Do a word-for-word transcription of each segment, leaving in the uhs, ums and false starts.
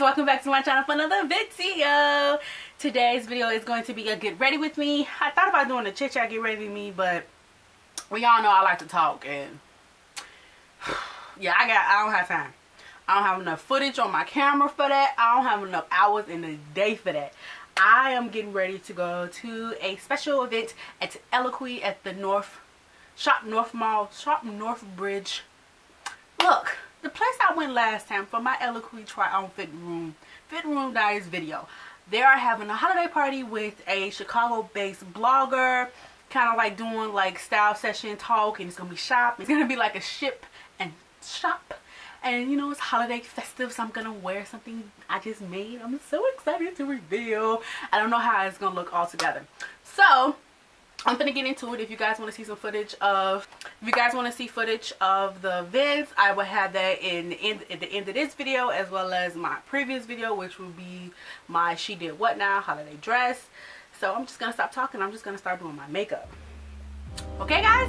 Welcome back to my channel for another video. Today's video is going to be a get ready with me. I thought about doing a chit chat get ready with me, but we all know I like to talk, and yeah, I got I don't have time. I don't have enough footage on my camera for that. I don't have enough hours in the day for that. I am getting ready to go to a special event at Eloquii at the North Shop North Mall, Shop North Bridge. Look. The place I went last time for my Eloquii try on fit room, fit room diaries video. They are having a holiday party with a Chicago-based blogger, kind of like doing like style session talk, and it's gonna be shop. It's gonna be like a ship and shop, and you know it's holiday festive, so I'm gonna wear something I just made. I'm so excited to reveal. I don't know how it's gonna look all together. So. I'm gonna get into it. If you guys want to see some footage of, if you guys want to see footage of the events, I will have that in, in at the end of this video, as well as my previous video, which will be my She Did What Now holiday dress. So I'm just gonna stop talking. I'm just gonna start doing my makeup. Okay, guys.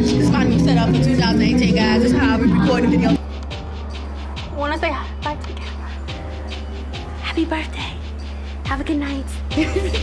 This is my new setup for two thousand eighteen, guys. This is how we record the video. I want to say hi to the camera. Happy birthday. Have a good night.